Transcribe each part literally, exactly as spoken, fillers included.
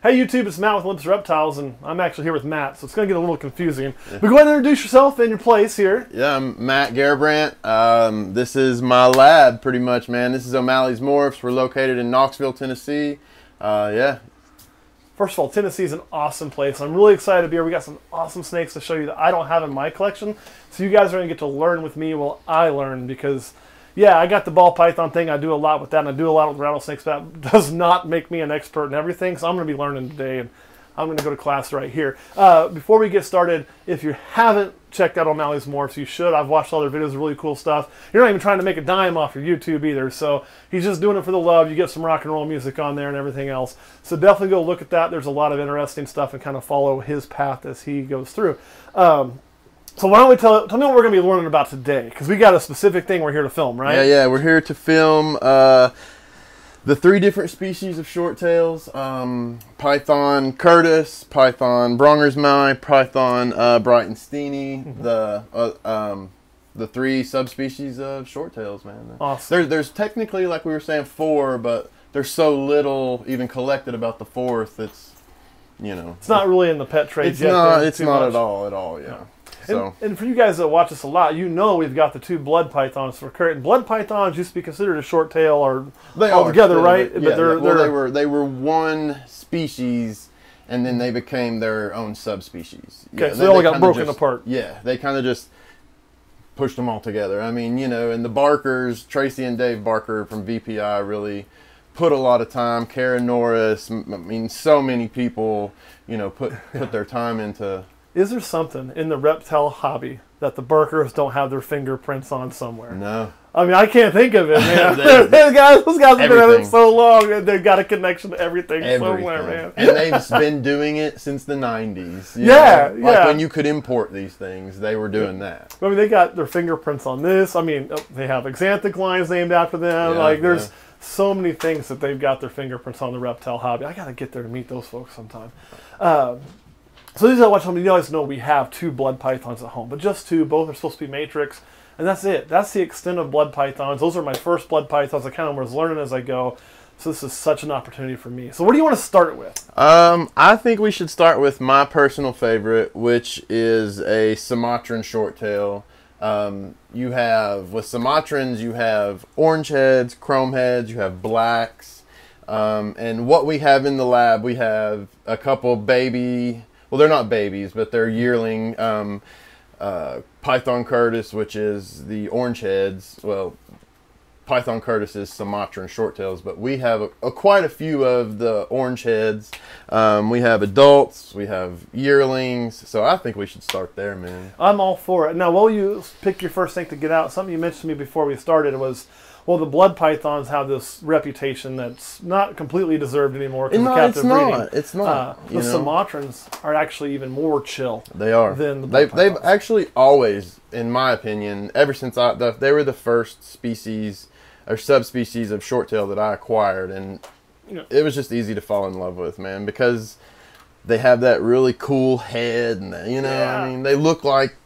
Hey YouTube, it's Matt with Olympus Reptiles, and I'm actually here with Matt, so it's going to get a little confusing. Yeah. But go ahead and introduce yourself and your place here. Yeah, I'm Matt Garbrandt. Um, this is my lab, pretty much, man. This is O'Malley's Morphs. We're located in Knoxville, Tennessee. Uh, yeah. First of all, Tennessee is an awesome place. I'm really excited to be here. We got some awesome snakes to show you that I don't have in my collection, so you guys are going to get to learn with me while I learn, because... yeah, I got the ball python thing. I do a lot with that, and I do a lot with rattlesnakes. That does not make me an expert in everything, so I'm going to be learning today, and I'm going to go to class right here. Uh, before we get started, if you haven't checked out O'Malley's Morphs, you should. I've watched all their videos, really cool stuff. You're not even trying to make a dime off your YouTube either, so he's just doing it for the love. You get some rock and roll music on there and everything else. So definitely go look at that. There's a lot of interesting stuff, and kind of follow his path as he goes through. Um, So why don't we tell, tell me what we're going to be learning about today? Because we got a specific thing we're here to film, right? Yeah, yeah, we're here to film uh, the three different species of short tails, um, Python Curtis, Python Brongersmai, Python uh, breitensteini, mm-hmm. the uh, um, the three subspecies of short tails, man. Awesome. There, there's technically, like we were saying, four, but there's so little even collected about the fourth. It's, you know, it's not really in the pet trade it's yet. Not, it's not much. at all, at all, yeah. No. So. And, and for you guys that watch us a lot, you know we've got the two blood pythons for current. Blood pythons used to be considered a short tail or they altogether, are, right? But, yeah, but they're, well, they're, they were they were one species, and then they became their own subspecies. Okay, yeah, so they, they all they got broken just, apart. Yeah, they kind of just pushed them all together. I mean, you know, and the Barkers, Tracy and Dave Barker from V P I, really put a lot of time. Karen Norris, I mean, so many people, you know, put put their time into. Is there something in the reptile hobby that the Barkers don't have their fingerprints on somewhere? No. I mean, I can't think of it, man. Those guys, those guys have been at it so long, and they've got a connection to everything, everything. somewhere, man. And they've been doing it since the nineties. Yeah, know? Like yeah. when you could import these things, they were doing that. I mean, they got their fingerprints on this. I mean, they have exanthic lines named after them. Yeah, like, there's... Yeah. So many things that they've got their fingerprints on the reptile hobby. I got to get there to meet those folks sometime. Um, So these are watching. You guys know we have two blood pythons at home, but just two. Both are supposed to be matrix, and that's it. That's the extent of blood pythons. Those are my first blood pythons. I kind of was learning as I go, so this is such an opportunity for me. So what do you want to start with? Um, I think we should start with my personal favorite, which is a Sumatran short tail. Um, you have, with Sumatrans, you have orange heads, chrome heads, you have blacks, um, and what we have in the lab, we have a couple baby... Well, they're not babies, but they're yearling um, uh, Python Curtis, which is the orange heads. Well, Python Curtis is Sumatran short tails, but we have a, a, quite a few of the orange heads. Um, we have adults, we have yearlings, so I think we should start there, man. I'm all for it. Now, while you pick your first thing to get out, something you mentioned to me before we started was... Well, the blood pythons have this reputation that's not completely deserved anymore because no, of captive breeding. It's not. Breeding. It's not. Uh, the know? Sumatrans are actually even more chill. They are. Than the blood they've, they've actually always, in my opinion, ever since I, the, they were the first species or subspecies of short tail that I acquired, and yeah. it was just easy to fall in love with, man, because they have that really cool head, and they, you know, yeah. I mean, they look like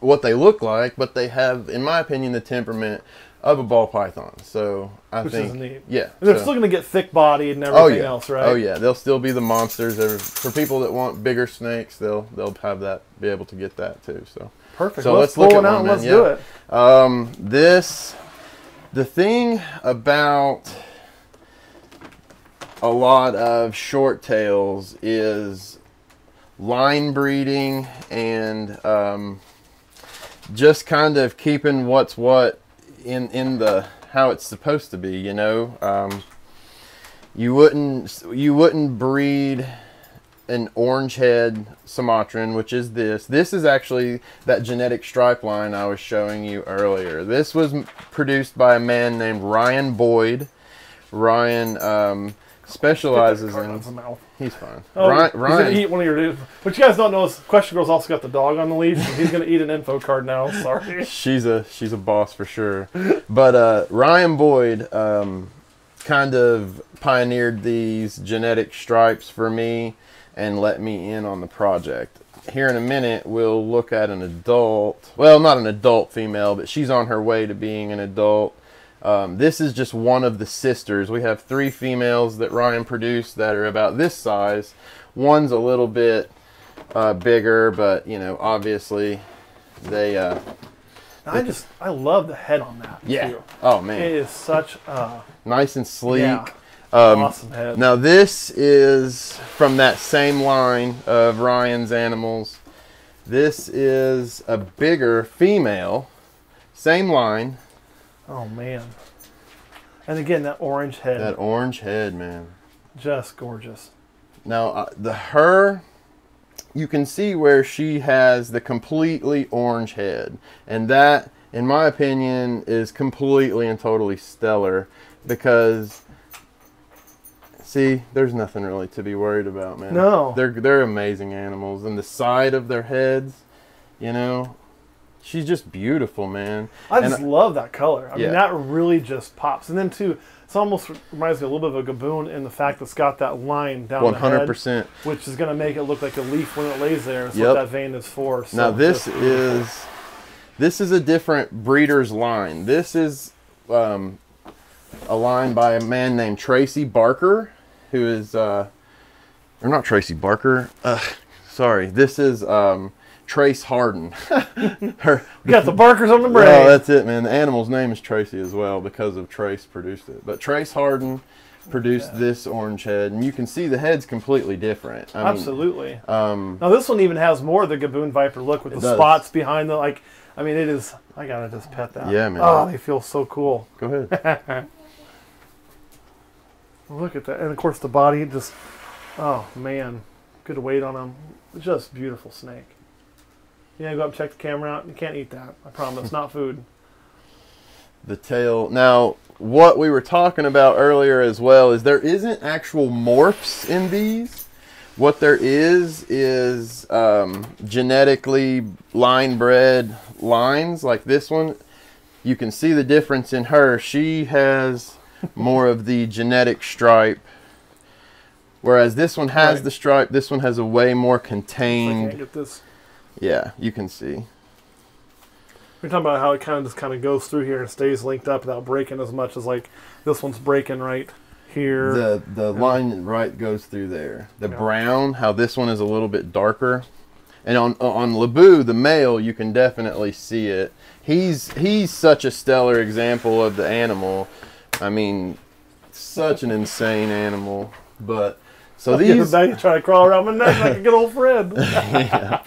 what they look like, but they have, in my opinion, the temperament of a ball python, so I Which think is neat. yeah, and they're so. still going to get thick bodied and everything oh, yeah. else, right? Oh yeah, they'll still be the monsters. They're, for people that want bigger snakes, they'll they'll have that, be able to get that too. So perfect. So let's, let's look at one. Out, let's yeah. do it. Um, this the thing about a lot of short tails is line breeding and um, just kind of keeping what's what. in in the how it's supposed to be, you know. Um you wouldn't you wouldn't breed an orange head Sumatran, which is this this is actually that genetic stripe line I was showing you earlier. This was produced by a man named Ryan Boyd. Ryan um specializes in mouth. He's fine. Oh, Ryan, he's Ryan. gonna eat one of your dudes. But you guys don't know, Question Girl's also got the dog on the leash. So he's gonna eat an info card now. Sorry. She's a she's a boss for sure. But uh, Ryan Boyd um, kind of pioneered these genetic stripes for me and let me in on the project. Here in a minute, we'll look at an adult. Well, not an adult female, but she's on her way to being an adult. Um, this is just one of the sisters. We have three females that Ryan produced that are about this size. One's a little bit uh, bigger, but you know, obviously they... Uh, they I just, I love the head on that. Yeah. Too. Oh man. It is such a... Nice and sleek. Yeah. Um, awesome head. Now this is from that same line of Ryan's animals. This is a bigger female, same line. Oh man. And again, that orange head. That orange head, man. Just gorgeous. Now uh, the her, you can see where she has the completely orange head, and that, in my opinion, is completely and totally stellar, because see, there's nothing really to be worried about, man. No. They're they're amazing animals. And the side of their heads, you know, she's just beautiful, man. I and just I, love that color. I yeah. mean, that really just pops. And then, too, it almost reminds me a little bit of a Gaboon in the fact that it's got that line down one hundred percent. The head, which is going to make it look like a leaf when it lays there. That's yep. what that vein is for. So now, this just, is, this is a different breeder's line. This is um, a line by a man named Tracy Barker. Who is, uh, or not Tracy Barker, uh, sorry, this is um, Trace Harden. Her, you got the Barkers on the brain. No, that's it, man. The animal's name is Tracy as well because of Trace produced it. But Trace Harden produced yeah. this orange head, and you can see the head's completely different. I Absolutely. Mean, um, now, this one even has more of the Gaboon Viper look with the does. spots behind the, like, I mean, it is, I gotta just pet that. Yeah, man. Oh, they feel so cool. Go ahead. Look at that. And of course the body just, oh man, good weight on them. Just beautiful snake. Yeah, go up and check the camera out. You can't eat that, I promise. Not food. The tail. Now, what we were talking about earlier as well is there isn't actual morphs in these. What there is is um, genetically line bred lines like this one. You can see the difference in her. She has more of the genetic stripe, whereas this one has right. the stripe. This one has a way more contained. I can't get this. Yeah, you can see. We're talking about how it kind of just kind of goes through here and stays linked up without breaking as much as like this one's breaking right here. The the and line right goes through there. The yeah. brown, how this one is a little bit darker, and on on Laboo, the male, you can definitely see it. He's he's such a stellar example of the animal. I mean, such an insane animal. But so these trying to crawl around my neck like a good old friend. yeah.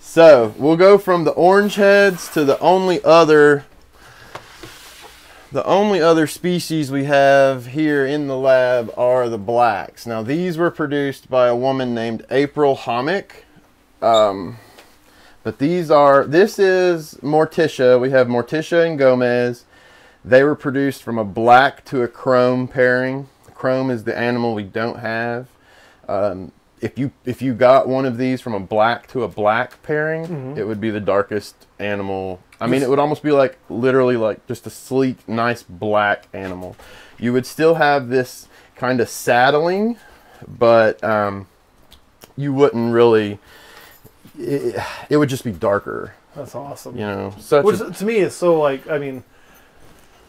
So we'll go from the orange heads to the only other, the only other species we have here in the lab are the blacks. Now these were produced by a woman named April Homick. Um, but these are this is Morticia. We have Morticia and Gomez. They were produced from a black to a chrome pairing. Chrome is the animal we don't have. Um, if you if you got one of these from a black to a black pairing, mm-hmm. it would be the darkest animal. I mean, it would almost be like literally like just a sleek, nice black animal. You would still have this kind of saddling, but um, you wouldn't really. It, it would just be darker. That's awesome. You know, such which a, to me is so like I mean.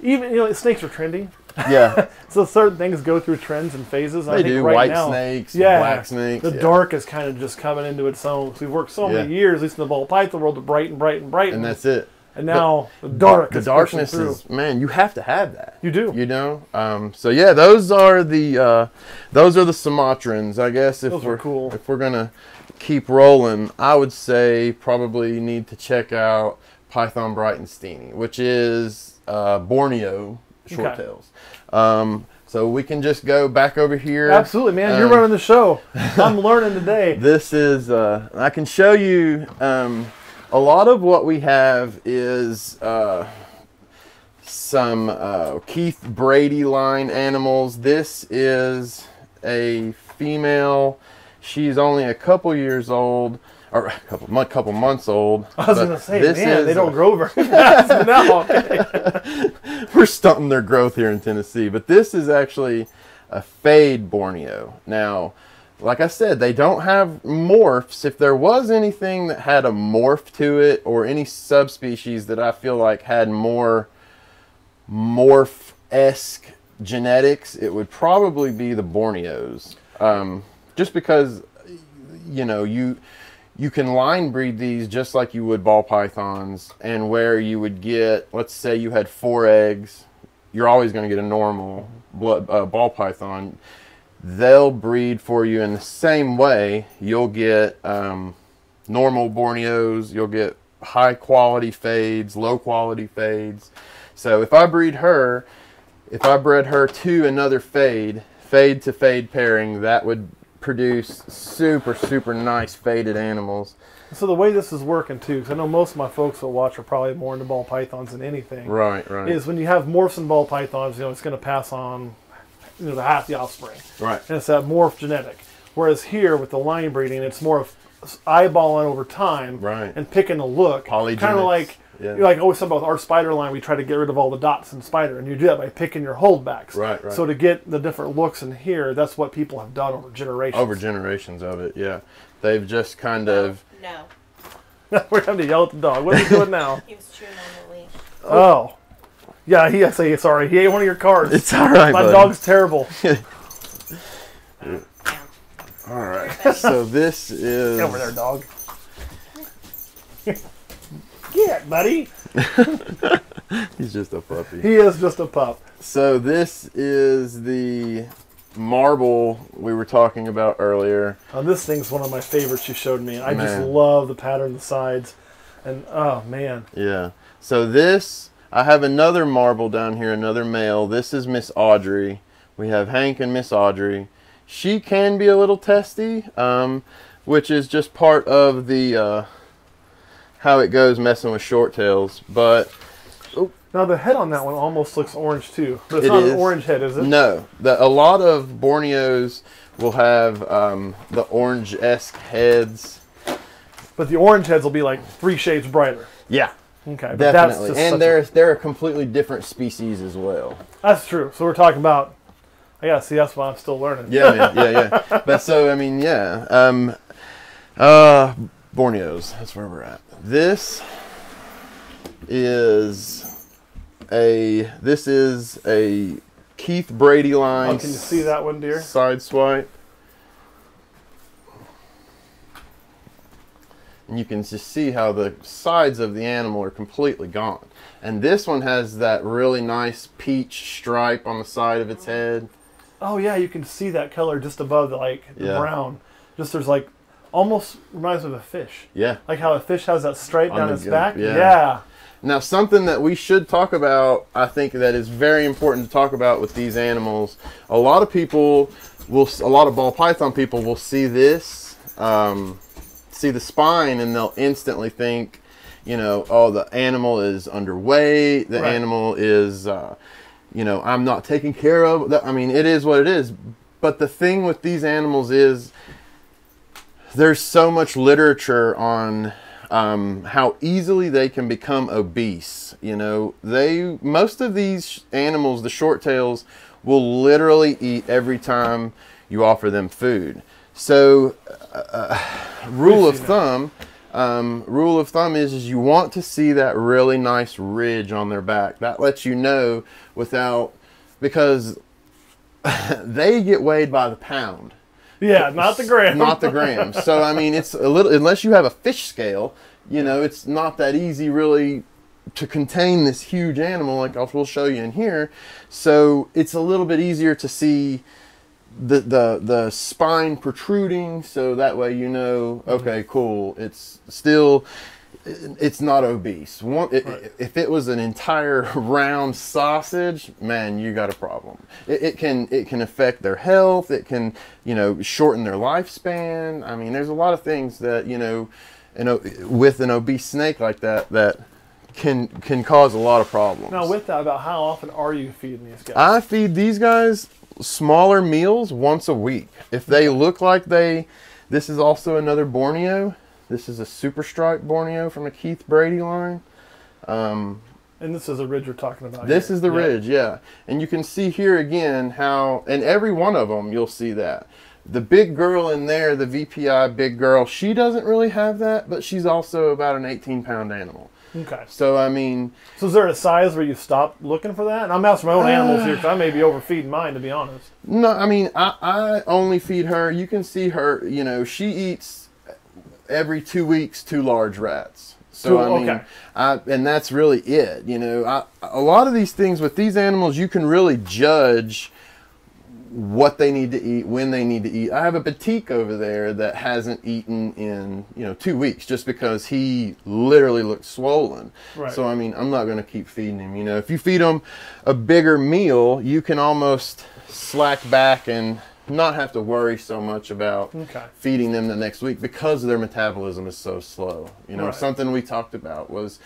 Even, you know, snakes are trendy. Yeah. So certain things go through trends and phases. They I think do. Right White now, snakes, yeah, black snakes. The yeah. dark is kind of just coming into its own. Because we've worked so yeah. many years, at least in the ball python world, to brighten, brighten, brighten. And that's it. And now but the dark the is darkness is, man, you have to have that. You do. You know? Um, so, yeah, those are the uh, those are the Sumatrans, I guess. If those we're, are cool. If we're going to keep rolling, I would say probably need to check out Python breitensteini, which is... Uh, Borneo short okay. tails. Um, so we can just go back over here. Absolutely, man. Um, You're running the show. I'm learning today. This is, uh, I can show you um, a lot of what we have is uh, some uh, Keith Brady line animals. This is a female. She's only a couple years old. Or a couple, a couple months old. I was going to say, man, they don't grow very fast. No, okay. We're stunting their growth here in Tennessee. But this is actually a fade Borneo. Now, like I said, they don't have morphs. If there was anything that had a morph to it or any subspecies that I feel like had more morph-esque genetics, it would probably be the Borneos. Um, just because, you know, you you can line breed these just like you would ball pythons, and where you would get, let's say you had four eggs, you're always going to get a normal blood, uh, ball python. They'll breed for you in the same way. You'll get um, normal Borneos, you'll get high quality fades, low quality fades. So if I breed her, if I bred her to another fade, fade to fade pairing, that would produce super, super nice faded animals. So the way this is working too, because I know most of my folks that watch are probably more into ball pythons than anything. Right, right. Is when you have morphs and ball pythons, you know, it's going to pass on, you know, the half the offspring. Right. And it's that morph genetic. Whereas here with the line breeding, it's more of eyeballing over time, right, and picking a look. Polygenics. Kind of like, yeah, you're like always talking about our spider line, we try to get rid of all the dots in spider, and you do that by picking your holdbacks. Right, right. So to get the different looks in here, that's what people have done over generations. Over generations of it, yeah. They've just kind of... No. no. We're having to yell at the dog. What are you doing now? He was chewing on the leash. Oh. Yeah, he, I say sorry. He ate one of your cards. It's all right, My buddy. dog's terrible. All right, so this is... Get over there, dog. Get, buddy. He's just a puppy. He is just a pup. So this is the marble we were talking about earlier. Oh, this thing's one of my favorites you showed me. I man. just love the pattern, the sides, and oh, man. Yeah. So this, I have another marble down here, another male. This is Miss Audrey. We have Hank and Miss Audrey. She can be a little testy, um, which is just part of the uh, how it goes messing with short tails. But oh. Now the head on that one almost looks orange too. But it's it not is. an orange head, is it? No. The, a lot of Borneos will have um, the orange-esque heads. But the orange heads will be like three shades brighter. Yeah. Okay. But definitely. That's and they're, a... they're a completely different species as well. That's true. So we're talking about... I gotta see, that's why I'm still learning. Yeah, man, yeah, yeah. But so, I mean, yeah. Um, uh, Borneos, that's where we're at. This is a, this is a Keith Brady line. Oh, can you see that one, dear? Side swipe. And you can just see how the sides of the animal are completely gone. And this one has that really nice peach stripe on the side of its head. Oh yeah, you can see that color just above the, like the yeah. brown. Just there's like almost reminds me of a fish. Yeah. Like how a fish has that stripe on down its back. Yeah. yeah. Now something that we should talk about, I think that is very important to talk about with these animals. A lot of people will, a lot of ball python people will see this, um, see the spine, and they'll instantly think, you know, oh, the animal is underweight. The right. animal is. Uh, You know, I'm not taking care of. I mean, it is what it is. But the thing with these animals is there's so much literature on um, how easily they can become obese. You know, they most of these animals, the short tails, will literally eat every time you offer them food. So, uh, rule of thumb, um, rule of thumb is, is you want to see that really nice ridge on their back. That lets you know. Without, because they get weighed by the pound. Yeah, not the gram. Not the gram. So, I mean, it's a little, unless you have a fish scale, you know, it's not that easy really to contain this huge animal like we'll show you in here. So it's a little bit easier to see the, the, the spine protruding. So that way, you know, okay, cool. It's still... it's not obese. One, it, right. If it was an entire round sausage, man, you got a problem. It, it can it can affect their health. It can, you know, shorten their lifespan. I mean, there's a lot of things that, you know, and with an obese snake like that that can can cause a lot of problems. Now, with that, about how often are you feeding these guys? I feed these guys smaller meals once a week. If they look like they, this is also another Borneo. This is a super stripe Borneo from a Keith Brady line. Um, and this is the ridge we're talking about. This here. is the yep. ridge, yeah. And you can see here again how, and every one of them, you'll see that. The big girl in there, the V P I big girl, she doesn't really have that, but she's also about an eighteen pound animal. Okay. So, I mean... So is there a size where you stop looking for that? And I'm asking my own uh, animals here because I may be overfeeding mine, to be honest. No, I mean, I, I only feed her. You can see her, you know, she eats every two weeks two large rats. So, I mean, okay. I, and that's really it. You know, I, a lot of these things with these animals, you can really judge what they need to eat, when they need to eat. I have a batik over there that hasn't eaten in, you know, two weeks just because he literally looks swollen. Right. So, I mean, I'm not going to keep feeding him. You know, if you feed him a bigger meal, you can almost slack back and not have to worry so much about okay. feeding them the next week because their metabolism is so slow. You know, right. something we talked about was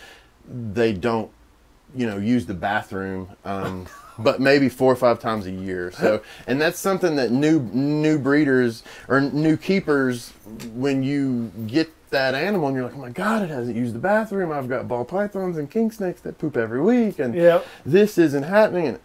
they don't, you know, use the bathroom. Um, but maybe four or five times a year. So, and that's something that new new breeders or new keepers, when you get that animal and you're like, oh my God, it hasn't used the bathroom. I've got ball pythons and king snakes that poop every week, and yep. this isn't happening. And,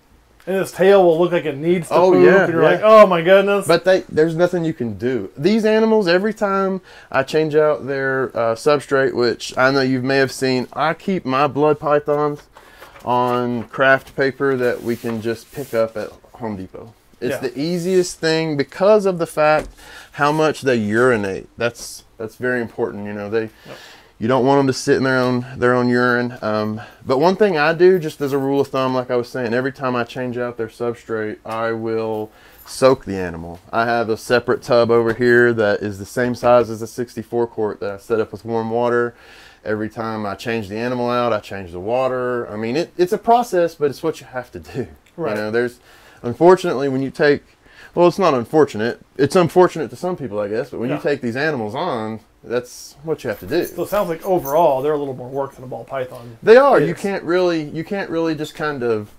and its tail will look like it needs to oh, poop, yeah, and you're yeah. like, oh my goodness. But they, there's nothing you can do. These animals, every time I change out their uh, substrate, which I know you may have seen, I keep my blood pythons on craft paper that we can just pick up at Home Depot. It's yeah. the easiest thing because of the fact how much they urinate. That's that's very important. You know, they yep. you don't want them to sit in their own their own urine. Um, but one thing I do, just as a rule of thumb, like I was saying, every time I change out their substrate, I will soak the animal. I have a separate tub over here that is the same size as the sixty-four quart that I set up with warm water. Every time I change the animal out, I change the water. I mean, it, it's a process, but it's what you have to do. Right. You know, there's, unfortunately, when you take, well, it's not unfortunate. It's unfortunate to some people, I guess, but when yeah. you take these animals on, that's what you have to do. So it sounds like overall, they're a little more work than a ball python. They are. Is. You can't really, you can't really just kind of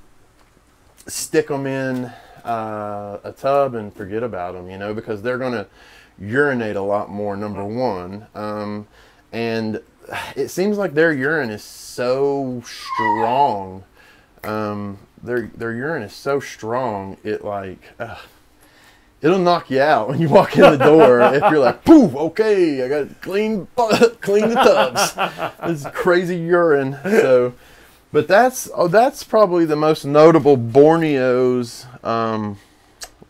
stick them in uh, a tub and forget about them, you know, because they're going to urinate a lot more, number one. Um, and... It seems like their urine is so strong. Um, their their urine is so strong. It like uh, it'll knock you out when you walk in the door. If you're like, poof, okay, I got to clean clean the tubs. This is crazy urine. So, but that's oh, that's probably the most notable Borneos um,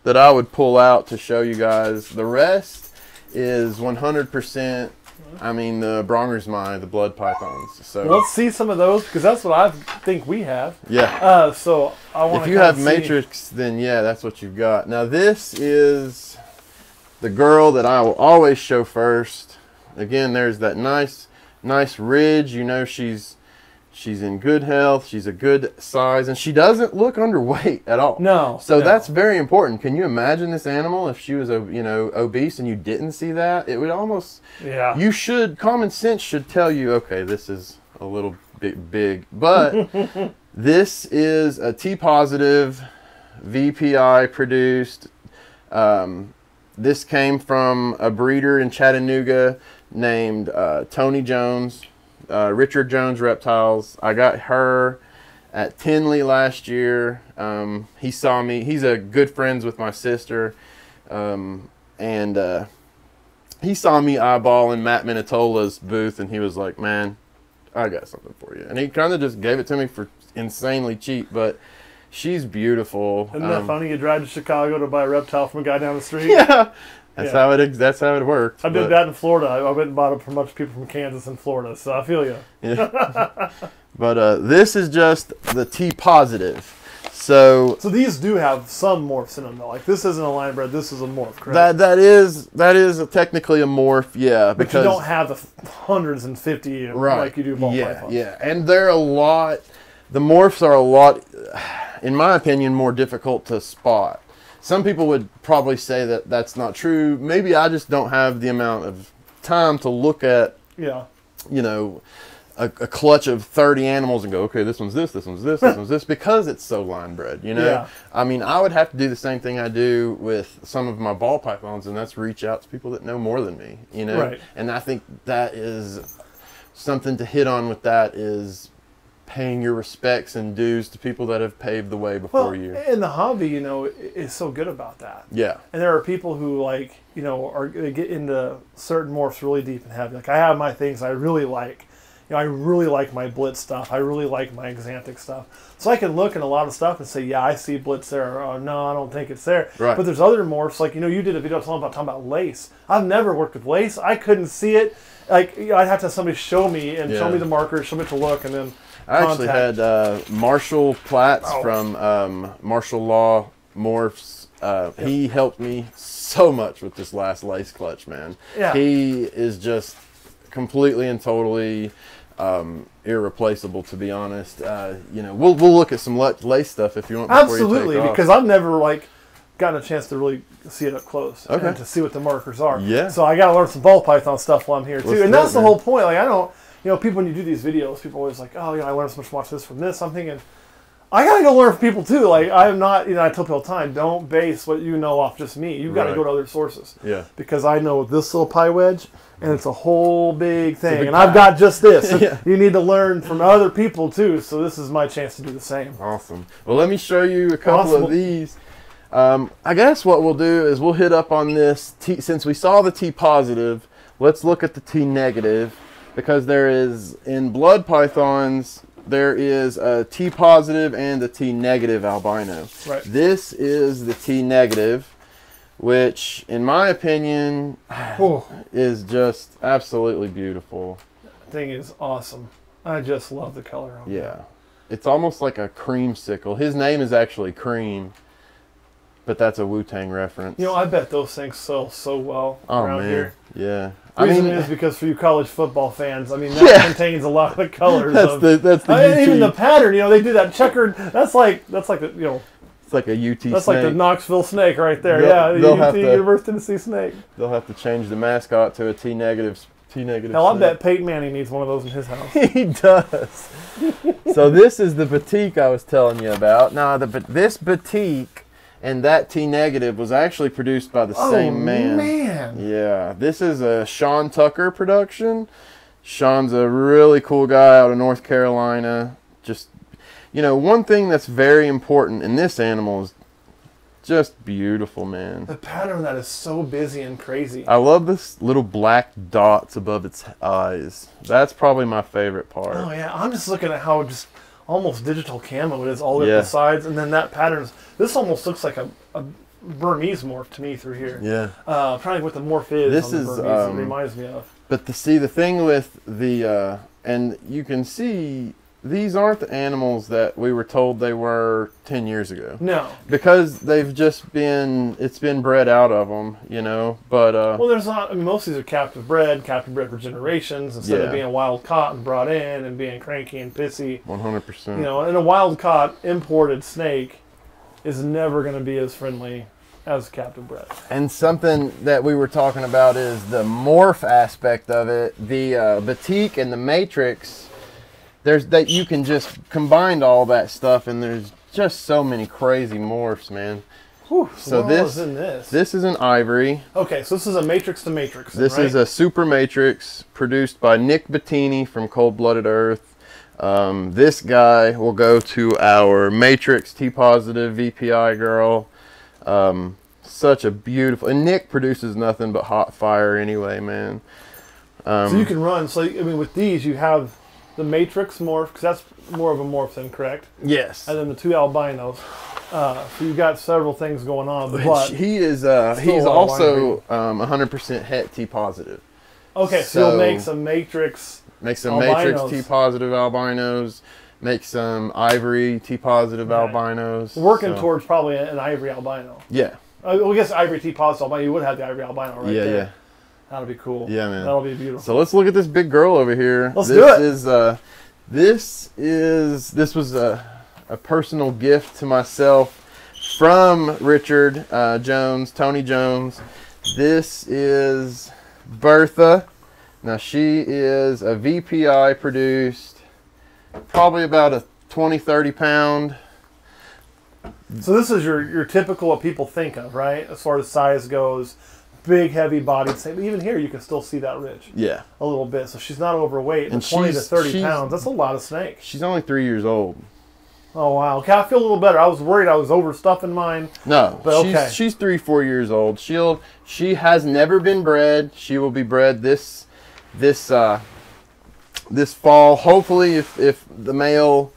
that I would pull out to show you guys. The rest is one hundred percent. I mean, the Brongersmai, the blood pythons. So let's see some of those, because that's what I think we have. Yeah. Uh, so I want to. If you have Matrix, then yeah, that's what you've got. Now this is the girl that I will always show first. Again, there's that nice, nice ridge. You know, she's she's in good health. She's a good size, and she doesn't look underweight at all. No. So no. that's very important. Can you imagine this animal if she was, you know, obese and you didn't see that? It would almost. Yeah. You should. Common sense should tell you, okay, this is a little bit big. But this is a T-positive, V P I produced. Um, this came from a breeder in Chattanooga named uh, Tony Jones. Uh, Richard Jones Reptiles. I got her at Tinley last year. Um, he saw me. He's a good friends with my sister. Um, and uh, he saw me eyeballing Matt Minatola's booth, and he was like, man, I got something for you. And he kind of just gave it to me for insanely cheap, but she's beautiful. Isn't that um, funny? You drive to Chicago to buy a reptile from a guy down the street? Yeah. That's yeah. how it. That's how it worked. I did but. that in Florida. I went and bought it from a bunch of people from Kansas and Florida. So I feel you. Yeah. But uh, this is just the T positive. So. So these do have some morphs in them, though. Like this isn't a linebred. This is a morph. Correct? That that is that is a, technically a morph. Yeah, because but you don't have the hundreds and fifty right. like you do ball yeah, pythons. Yeah, and they're a lot. The morphs are a lot, in my opinion, more difficult to spot. Some people would probably say that that's not true. Maybe I just don't have the amount of time to look at, yeah. you know, a, a clutch of thirty animals and go, okay, this one's this, this one's this, this one's this, because it's so linebred, you know? Yeah. I mean, I would have to do the same thing I do with some of my ball pythons, and that's reach out to people that know more than me, you know? Right. And I think that is something to hit on with that is paying your respects and dues to people that have paved the way before well, you. And the hobby, you know, is so good about that. Yeah. And there are people who, like, you know, are get into certain morphs really deep and heavy. Like, I have my things I really like, You know, I really like my blitz stuff. I really like my exantic stuff. So I can look at a lot of stuff and say, yeah, I see blitz there. Or, oh, no, I don't think it's there. Right. But there's other morphs. Like, you know, you did a video talking about, talking about lace. I've never worked with lace. I couldn't see it. Like, you know, I'd have to have somebody show me and yeah. show me the marker, show me to look, and then I contact. actually had uh, Marshall Platts oh. from um, Martial Law Morphs. Uh, yep. He helped me so much with this last lace clutch, man. Yeah. He is just completely and totally um, irreplaceable, to be honest. Uh, you know, we'll we'll look at some lace stuff if you want. Before Absolutely, you take off. Because I've never like gotten a chance to really see it up close okay. and to see what the markers are. Yeah. So I got to learn some ball python stuff while I'm here too, Let's and that's it, the man. whole point. Like I don't, you know, people when you do these videos, people are always like, oh, you know, I learned so much from watching this from this. I'm thinking, I gotta go learn from people too. Like I'm not, you know, I tell people all the time, don't base what you know off just me. You've got right. to go to other sources. Yeah. Because I know this little pie wedge, and it's a whole big thing, big and pie. I've got just this. yeah. You need to learn from other people too. So this is my chance to do the same. Awesome. Well, let me show you a couple awesome. of these. Um, I guess what we'll do is we'll hit up on this T, since we saw the T positive. Let's look at the T negative, because there is in blood pythons. There is a T positive and a T negative albino. Right. This is the T negative, which in my opinion Ooh. is just absolutely beautiful. That thing is awesome. I just love the color on it. Yeah. It's almost like a creamsicle. His name is actually Cream, but that's a Wu Tang reference. You know, I bet those things sell so well oh, around man. here. Yeah. The reason I mean, is because for you college football fans, I mean, that yeah. contains a lot of colors. That's of, the that's the I mean, even the pattern. You know, they do that checkered. That's like that's like the you know. It's like a U T. That's snake. like the Knoxville snake right there. They'll, yeah, the U T to, University of Tennessee snake. They'll have to change the mascot to a T negative. T negative. Now I bet Peyton Manning needs one of those in his house. He does. So this is the batik I was telling you about. Now the but this batik. And that T negative was actually produced by the oh, same man. man. Yeah. This is a Sean Tucker production. Sean's a really cool guy out of North Carolina. Just, you know, one thing that's very important in this animal is just beautiful, man. The pattern of that is so busy and crazy. I love this little black dots above its eyes. That's probably my favorite part. Oh, yeah. I'm just looking at how just... almost digital camo it is all over yeah. the sides, and then that patterns. This almost looks like a, a Burmese morph to me through here. Yeah, uh, probably what the morph is. This on the is Burmese, um, it reminds me of. But to see the thing with the uh, and you can see these aren't the animals that we were told they were ten years ago. No, because they've just been it's been bred out of them, you know. But uh, well, there's not. I mean, most of these are captive bred, captive bred for generations instead yeah. of being wild caught and brought in and being cranky and pissy. One hundred percent. You know, and a wild caught imported snake is never going to be as friendly as captive bred. And something that we were talking about is the morph aspect of it, the uh, batik and the matrix. There's that you can just combine all that stuff, and there's just so many crazy morphs, man. Whew, so this, in this this is an ivory. Okay, so this is a matrix to matrix. This right? is a super matrix produced by Nick Bettini from Cold Blooded Earth. Um, this guy will go to our matrix T positive V P I girl. Um, such a beautiful, and Nick produces nothing but hot fire anyway, man. Um, so you can run. So I mean, with these you have. The matrix morph, because that's more of a morph than correct. Yes. And then the two albinos. Uh, so you've got several things going on. But he is uh, he's also um, one hundred percent het T positive. Okay, so, so he'll make some matrix Makes some albinos. matrix T positive albinos. Make some ivory T positive right. albinos. We're working so. towards probably an ivory albino. Yeah. Uh, well, I guess ivory T positive albino, you would have the ivory albino right yeah, there. Yeah, yeah. That'll be cool. Yeah, man. That'll be beautiful. So let's look at this big girl over here. Let's this do it. Is, uh, this is this was a, a personal gift to myself from Richard uh, Jones, Tony Jones. This is Bertha. Now she is a V P I produced, probably about a twenty, thirty pound. So this is your, your typical what people think of, right? As far as size goes. Big, heavy-bodied snake. Even here, you can still see that ridge. Yeah, a little bit. So she's not overweight. And twenty to thirty pounds. That's a lot of snake. She's only three years old. Oh wow. Okay, I feel a little better. I was worried I was overstuffing mine. No, but okay. She's, she's three, four years old. She'll. She has never been bred. She will be bred this, this, uh, this fall. Hopefully, if, if the male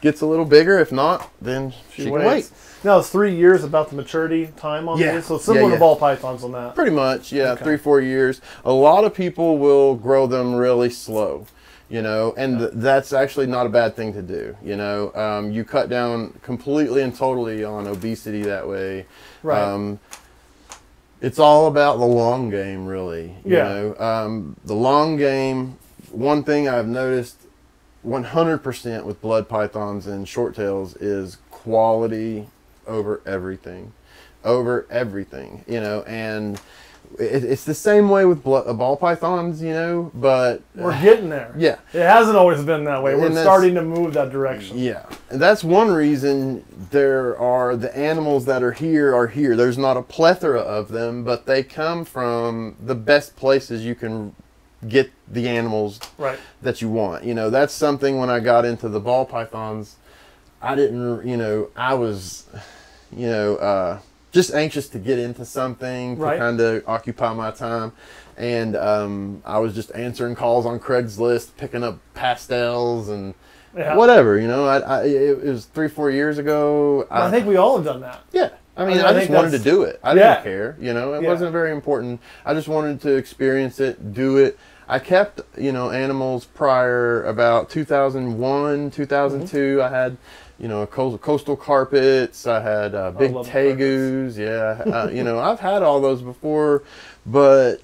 gets a little bigger, if not, then she, she waits. Can wait. Now, it's three years about the maturity time on yeah. these, so similar yeah, yeah. to ball pythons on that. Pretty much, yeah, okay. three, four years. A lot of people will grow them really slow, you know, and yeah. th that's actually not a bad thing to do, you know. Um, you cut down completely and totally on obesity that way. Right. Um, it's all about the long game, really, you yeah. know. Um, the long game, one thing I've noticed one hundred percent with blood pythons and short tails is quality over everything, over everything, you know, and it, it's the same way with blood, ball pythons, you know, but we're getting there. Yeah. It hasn't always been that way. We're starting to move that direction. Yeah. And that's one reason there are the animals that are here are here. There's not a plethora of them, but they come from the best places you can get the animals right. that you want. You know, that's something when I got into the ball pythons, I didn't, you know, I was, you know, uh, just anxious to get into something to right. kind of occupy my time. And um, I was just answering calls on Craigslist, picking up pastels and yeah. whatever, you know. I, I, it was three, four years ago. I, I think we all have done that. Yeah. I mean, I, I, I just wanted to do it. I yeah. didn't care, you know. It yeah. wasn't very important. I just wanted to experience it, do it. I kept, you know, animals prior about two thousand one, two thousand two. Mm-hmm. I had... You know, coastal carpets. I had uh, big tegus. Yeah, uh, you know, I've had all those before, but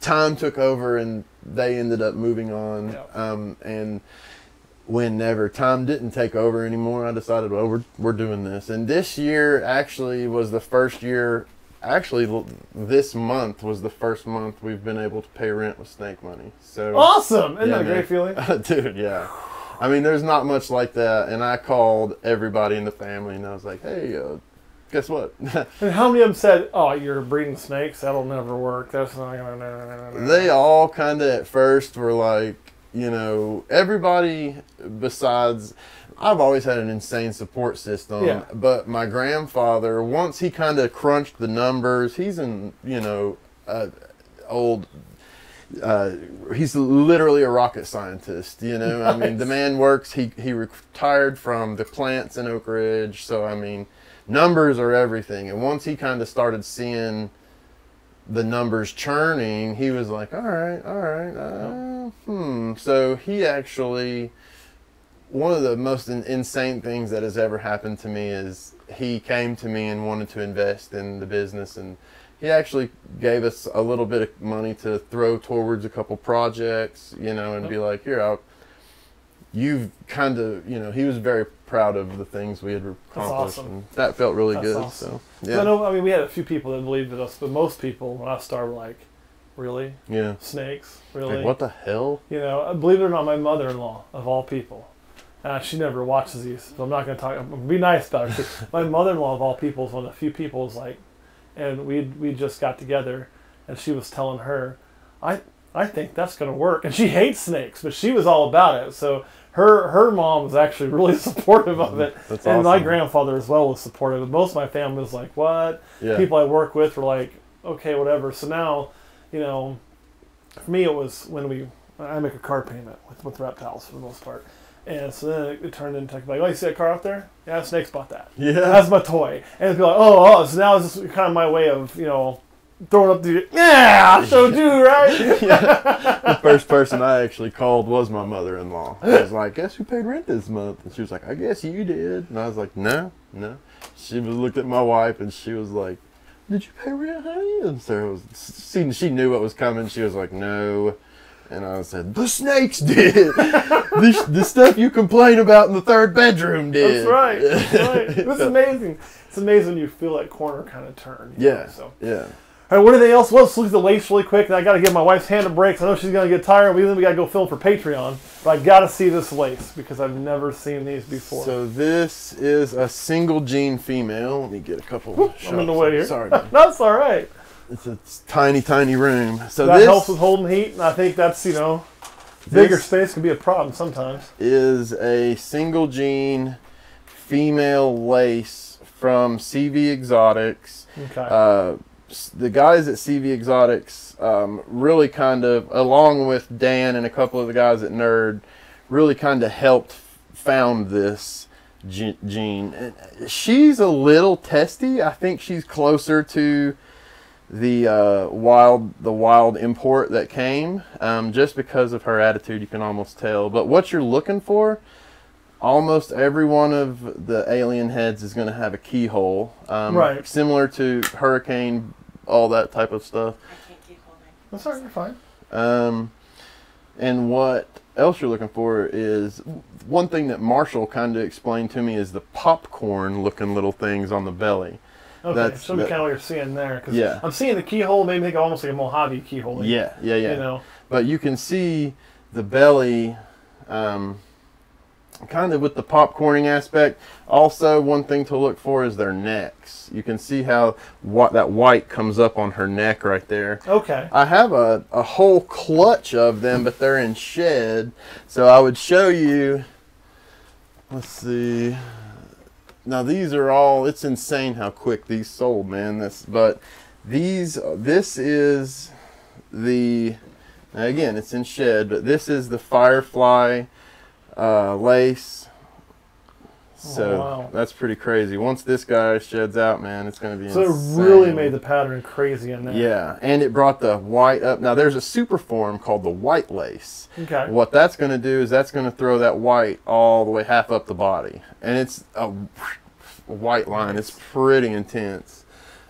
time took over and they ended up moving on. Yeah. Um, and whenever time didn't take over anymore, I decided, well, we're we're doing this. And this year actually was the first year. Actually, this month was the first month we've been able to pay rent with snake money. So awesome! Isn't yeah, that a great feeling, dude? Yeah. I mean, there's not much like that, and I called everybody in the family, and I was like, hey, uh, guess what? And how many of them said, oh, you're breeding snakes? That'll never work. That's not going to... They all kind of at first were like, you know, everybody besides... I've always had an insane support system, yeah. but my grandfather, once he kind of crunched the numbers, he's in, you know, uh, old... Uh, he's literally a rocket scientist, you know. Nice. I mean, the man works. He he retired from the plants in Oak Ridge, so I mean, numbers are everything. And once he kind of started seeing the numbers churning, he was like, "All right, all right, uh, hmm." So he actually, one of the most in insane things that has ever happened to me is he came to me and wanted to invest in the business and. He actually gave us a little bit of money to throw towards a couple projects, you know, and be like, here, I'll, you've kind of, you know, he was very proud of the things we had accomplished. That's awesome. And that felt really That's good. Awesome. So, yeah. So I know, I mean, we had a few people that believed in us, but most people, when I started, were like, really? Yeah. Snakes? Really? Like, what the hell? You know, believe it or not, my mother-in-law, of all people, Uh, she never watches these, so I'm not going to talk, I'm gonna be nice about her. My mother-in-law, of all people, is one of the few people who's like, and we we just got together, and she was telling her, I I think that's gonna work. And she hates snakes, but she was all about it. So her her mom was actually really supportive of it, that's and awesome. My grandfather as well was supportive. And most of my family was like, what? Yeah. People I work with were like, okay, whatever. So now, you know, for me it was when we I make a car payment with with reptiles for the most part. And so then it turned into like, oh, you see that car out there? Yeah, snakes bought that. Yeah. That's my toy. And it'd be like, oh, oh, so now it's just kind of my way of, you know, throwing up the, yeah, I showed you, right? Yeah. The first person I actually called was my mother-in-law. I was like, guess who paid rent this month? And she was like, I guess you did. And I was like, no, no. She looked at my wife and she was like, did you pay rent, honey? And so it was, she, she knew what was coming. She was like, no. And I said, the snakes did. the, the stuff you complain about in the third bedroom did. That's right. That's right. It's amazing. It's amazing when you feel that corner kind of turn. Yeah. Know, so. Yeah. All right, what are they else? Let's look at the lace really quick. And I got to give my wife's hand a break. So I know she's going to get tired. We then we got to go film for Patreon. But I got to see this lace because I've never seen these before. So this is a single gene female. Let me get a couple Whoop, shots. I'm in the way here. Sorry, man. That's all right. It's a tiny, tiny room. So that this helps with holding heat, and I think that's, you know, bigger space can be a problem sometimes. Is a single gene female lace from C V Exotics. Okay. Uh, the guys at C V Exotics um, really kind of, along with Dan and a couple of the guys at Nerd, really kind of helped found this gene. She's a little testy. I think she's closer to the uh, wild the wild import that came, um, just because of her attitude. You can almost tell. But what you're looking for, almost every one of the alien heads is going to have a keyhole, um, right? Similar to Hurricane, all that type of stuff. I can't keep holding. That's all right, you're fine. Um, and what else you're looking for is one thing that Marshall kind of explained to me is the popcorn-looking little things on the belly. Okay, that's so that, kind of what you're seeing there. Cause yeah, I'm seeing the keyhole. Maybe they go almost like a Mojave keyhole. Yeah, yeah, yeah. You know, but you can see the belly. Um, kind of with the popcorning aspect. Also, one thing to look for is their necks. You can see how what that white comes up on her neck right there. Okay. I have a, a whole clutch of them, but they're in shed. So I would show you, let's see. Now these are all, it's insane how quick these sold, man. This, but these, this is the, again, it's in shed, but this is the Firefly Uh, lace. So oh, wow. That's pretty crazy. Once this guy sheds out, man, it's going to be so insane. So it really made the pattern crazy in there. Yeah, and it brought the white up. Now there's a super form called the white lace. Okay. What that's going to do is that's going to throw that white all the way half up the body. And it's a white line. It's pretty intense.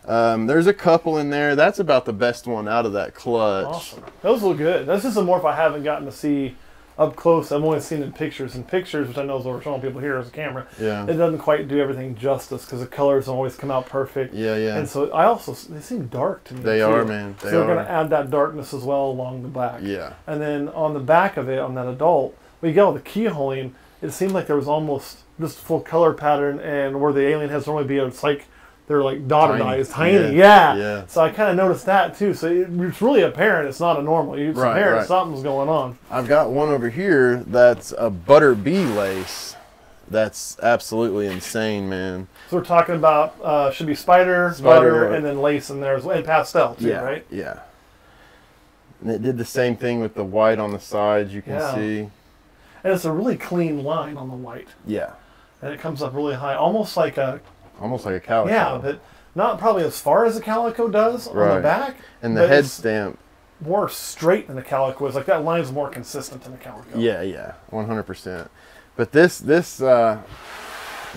Um, there's a couple in there. That's about the best one out of that clutch. Awesome. Those look good. This is a morph I haven't gotten to see up close. I've only seen in pictures, and pictures, which I know is what we're showing people here as a camera, yeah, it doesn't quite do everything justice because the colors don't always come out perfect. Yeah, yeah. And so I also, they seem dark to me. They too. are, man. They so they're going to add that darkness as well along the back. Yeah. And then on the back of it, on that adult, we got all the keyholing. It seemed like there was almost just full color pattern, and where the alien has normally be, it's like they're like dotted eyes, tiny. tiny. Yeah. Yeah. yeah. So I kind of noticed that too. So it, it's really apparent. It's not a normal. It's right, apparent right. something's going on. I've got one over here that's a butter bee lace. That's absolutely insane, man. So we're talking about uh, should be spider, spider butter, and then lace in there as well, and pastel too, yeah, right? Yeah. And it did the same thing with the white on the sides. You can yeah. see. And it's a really clean line on the white. Yeah. And it comes up really high, almost like a. Almost like a calico. Yeah, but not probably as far as a calico does right. on the back. And the head stamp. More straight than the calico is. Like that line's more consistent than the calico. Yeah, yeah, one hundred percent. But this, this, uh,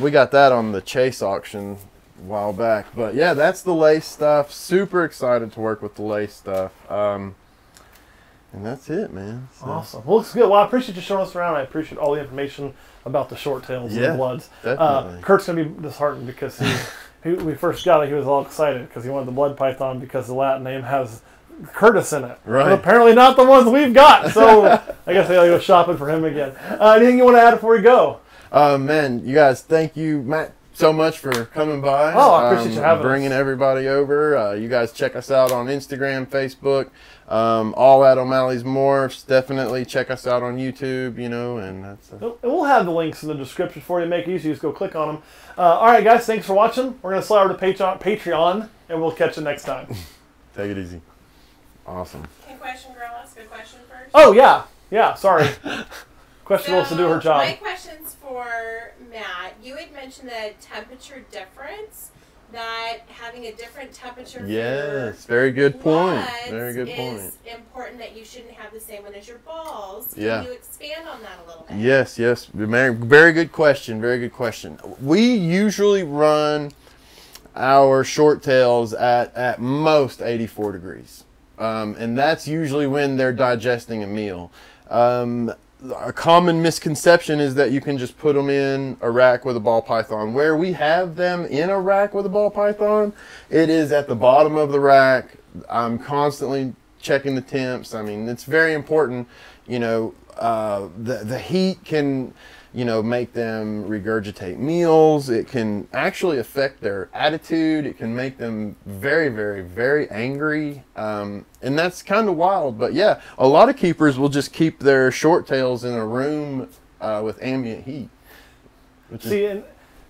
we got that on the Chase auction a while back. But yeah, that's the lace stuff. Super excited to work with the lace stuff. Um, and that's it, man. So. Awesome. Well, looks good. Well, I appreciate you showing us around. I appreciate all the information about the short tails yeah, and the bloods. Uh, Kurt's going to be disheartened because he, he, we first got it, he was all excited because he wanted the blood python because the Latin name has Curtis in it. Right. But apparently not the ones we've got. So I guess I got to go shopping for him again. Uh, anything you want to add before we go? Uh, man, you guys, thank you, Matt, so much for coming by. Oh, I appreciate um, you having bringing us. everybody over. Uh, you guys check us out on Instagram, Facebook. Um, all at O'Malley's Morphs. Definitely check us out on YouTube, you know, and that's it. We'll have the links in the description for you. Make it easy. Just go click on them. Uh, all right, guys. Thanks for watching. We're going to slide over to Patreon, Patreon, and we'll catch you next time. Take it easy. Awesome. Can question girl ask a question first? Oh, yeah. Yeah, sorry. Question girl's to do her job. My question's for Matt. You had mentioned the temperature difference. That having a different temperature. Yes, very good point. Very good point. It's important that you shouldn't have the same one as your balls. Can yeah. you expand on that a little bit? Yes, yes. Very good question. Very good question. We usually run our short tails at, at most eighty-four degrees. Um, and that's usually when they're digesting a meal. Um, A common misconception is that you can just put them in a rack with a ball python. Where we have them in a rack with a ball python, it is at the bottom of the rack. I'm constantly checking the temps. I mean, it's very important. You know, uh, the, the heat can, you know, make them regurgitate meals. It can actually affect their attitude. It can make them very, very, very angry. Um, and that's kind of wild, but yeah, a lot of keepers will just keep their short tails in a room uh, with ambient heat. See, and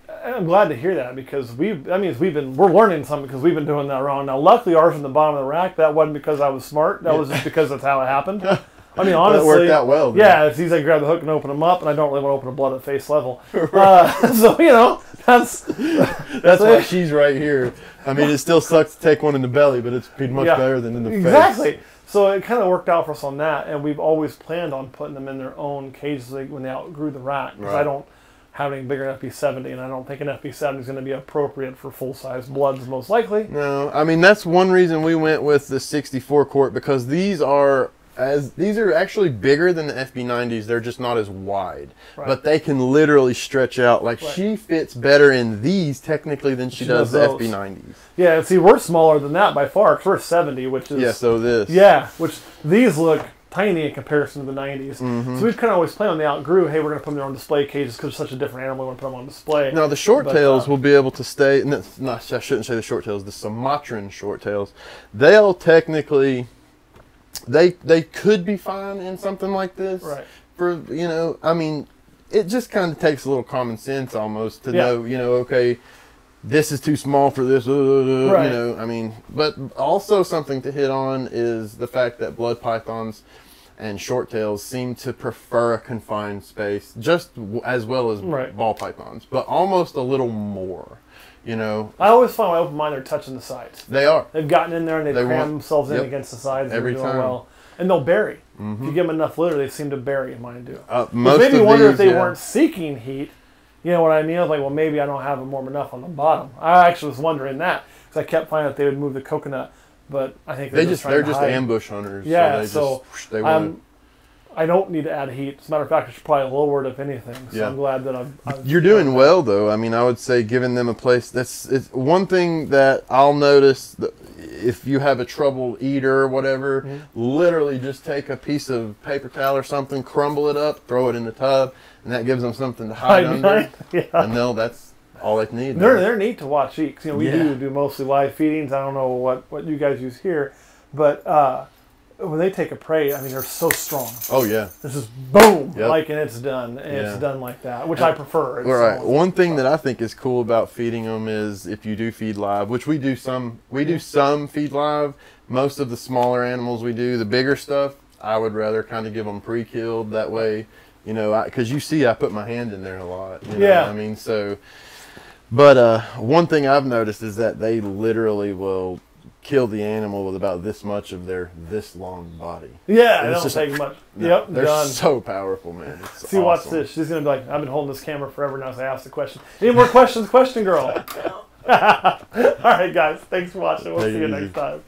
uh, I'm glad to hear that, because we that means we've been we're learning something, because we've been doing that wrong. Now, luckily, ours from the bottom of the rack. That wasn't because I was smart. That was just because that's how it happened. I mean, honestly, it worked out well. Yeah, man. It's easy to grab the hook and open them up, and I don't really want to open a blood at face level. Right. uh, so you know, that's that's, that's why she's right here. I mean, it still sucks to take one in the belly, but it's been much yeah, better than in the exactly. face. Exactly. So it kind of worked out for us on that, and we've always planned on putting them in their own cages when they outgrew the rack. Because right. I don't have anything bigger than F P seventy, and I don't think an F P seventy is going to be appropriate for full-size bloods, most likely. No, I mean, that's one reason we went with the sixty-four quart, because these are as these are actually bigger than the F B nineties. They're just not as wide, right. but they can literally stretch out. Like right. she fits better in these technically than she, she does, does the F B nineties. Yeah, and see, we're smaller than that by far, because we're seventy, which is yeah. So this yeah, which these look tiny in comparison to the nineties. Mm-hmm. So we've kind of always played on the outgrew. Hey, we're going to put them in their own display cages, because they're such a different animal. We want to put them on display. Now the short but, tails uh, will be able to stay. No, no, I shouldn't say the short tails. The Sumatran short tails, they'll technically. They they could be fine in something like this, right? For you know, I mean, it just kind of takes a little common sense almost to yeah. know, you know, okay, this is too small for this, uh, right. you know. I mean, but also something to hit on is the fact that blood pythons and short tails seem to prefer a confined space just as well as right. ball pythons, but almost a little more. You know, I always find my open mind, they're touching the sides. They are. They've gotten in there and they've they crammed themselves in yep. against the sides. Every doing time. Well. And they'll bury. Mm-hmm. If you give them enough litter, they seem to bury. Mine do. Uh, most made me wonder these, if they yeah. weren't seeking heat. You know what I mean? I was like, well, maybe I don't have them warm enough on the bottom. I actually was wondering that, because I kept finding that they would move the coconut, but I think they're they just, just they're just hide. ambush hunters. Yeah, so, they just, so they um, I don't need to add heat. As a matter of fact, I should probably lower it if anything. So yeah. I'm glad that I'm. I'm You're doing that. well, though. I mean, I would say giving them a place. That's it's one thing that I'll notice. That if you have a troubled eater or whatever, mm-hmm. literally just take a piece of paper towel or something, crumble it up, throw it in the tub, and that gives them something to hide I, under. Yeah. And they'll that's all they need. They're though. they're neat to watch eat. Cause, you know, we yeah. do do mostly live feedings. I don't know what what you guys use here, but. uh When they take a prey, I mean, they're so strong. Oh, yeah. This is boom, yep. like, and it's done. And yeah. it's done like that, which I prefer. It's All right. One thing that I think is cool about feeding them is if you do feed live, which we do some, we do some feed live. Most of the smaller animals we do, the bigger stuff, I would rather kind of give them pre-killed that way, you know, because you see I put my hand in there a lot. You know yeah. I mean, so, but uh, one thing I've noticed is that they literally will kill the animal with about this much of their this long body. Yeah, it doesn't take much. No, yep, they're done. So powerful, man. It's See, awesome. Watch this. She's gonna be like, "I've been holding this camera forever now, so I asked the question." Any more questions, question girl? All right, guys. Thanks for watching. We'll Take see you easy. next time.